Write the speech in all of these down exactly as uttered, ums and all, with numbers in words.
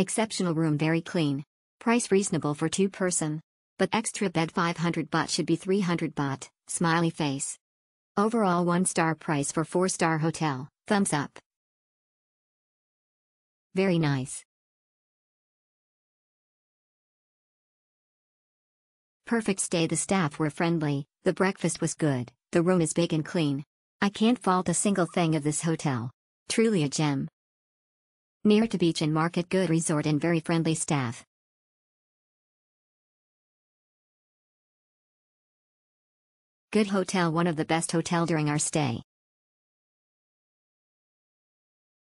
Exceptional room, very clean. Price reasonable for two person. But extra bed five hundred baht should be three hundred baht, smiley face. Overall one star price for four star hotel, thumbs up. Very nice. Perfect stay. The staff were friendly, the breakfast was good, the room is big and clean. I can't fault a single thing of this hotel. Truly a gem. Near to beach and market, good resort and very friendly staff. Good hotel, one of the best hotel during our stay.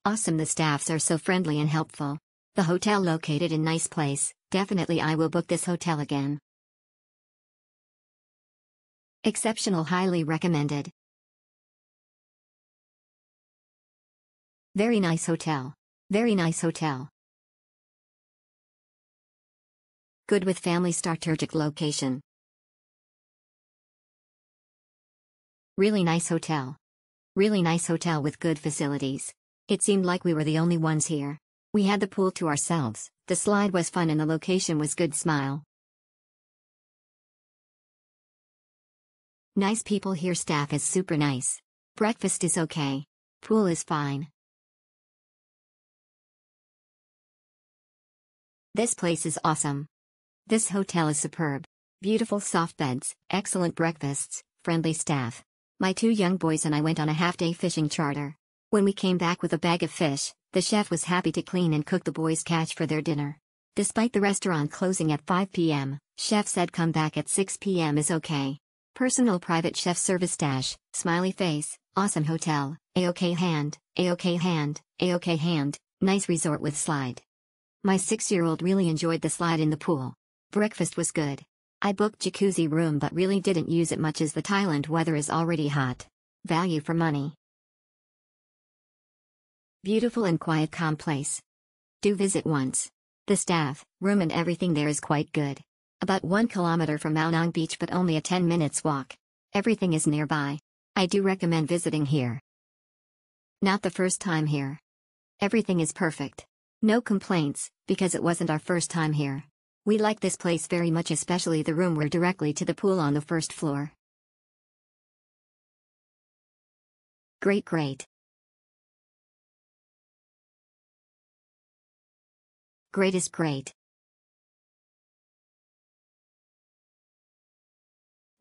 Awesome, the staffs are so friendly and helpful. The hotel located in nice place, definitely I will book this hotel again. Exceptional, highly recommended. Very nice hotel. Very nice hotel. Good with family, strategic location. Really nice hotel. Really nice hotel with good facilities. It seemed like we were the only ones here. We had the pool to ourselves, the slide was fun and the location was good. Smile. Nice people here, staff is super nice. Breakfast is okay. Pool is fine. This place is awesome. This hotel is superb. Beautiful soft beds, excellent breakfasts, friendly staff. My two young boys and I went on a half-day fishing charter. When we came back with a bag of fish, the chef was happy to clean and cook the boys' catch for their dinner. Despite the restaurant closing at five p m, chef said come back at six p m is okay. Personal private chef service stash, smiley face, awesome hotel, a-okay hand, a-okay hand, a-okay hand, nice resort with slide. My six year old really enjoyed the slide in the pool. Breakfast was good. I booked jacuzzi room but really didn't use it much as the Thailand weather is already hot. Value for money. Beautiful and quiet, calm place. Do visit once. The staff, room and everything there is quite good. About one kilometer from Ao Nang Beach but only a ten minutes walk. Everything is nearby. I do recommend visiting here. Not the first time here. Everything is perfect. No complaints, because it wasn't our first time here. We like this place very much, especially the room we're directly to the pool on the first floor. Great, great. Great is great.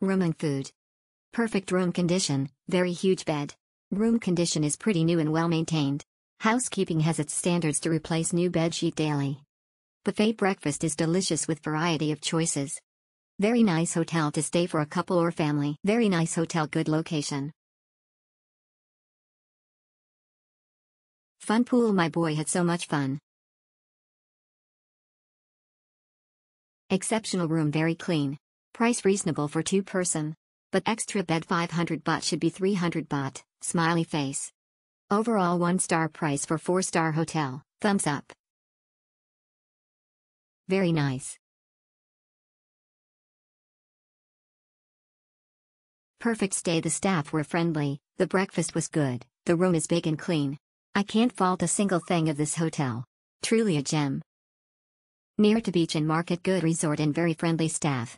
Room and food. Perfect room condition, very huge bed. Room condition is pretty new and well maintained. Housekeeping has its standards to replace new bed sheet daily. Buffet breakfast is delicious with variety of choices. Very nice hotel to stay for a couple or family. Very nice hotel, good location. Fun pool, my boy had so much fun. Exceptional room, very clean. Price reasonable for two person. But extra bed five hundred baht should be three hundred baht, smiley face. Overall one star price for four star hotel, thumbs up. Very nice. Perfect stay. The staff were friendly, the breakfast was good, the room is big and clean. I can't fault a single thing of this hotel. Truly a gem. Near to beach and market, good resort and very friendly staff.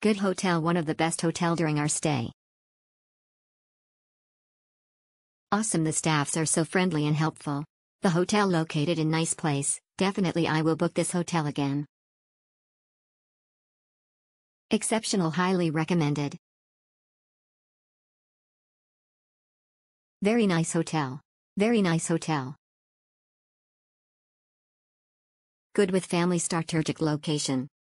Good hotel, one of the best hotel during our stay. Awesome, the staffs are so friendly and helpful. The hotel located in nice place, definitely I will book this hotel again. Exceptional, highly recommended. Very nice hotel. Very nice hotel. Good with family, strategic location.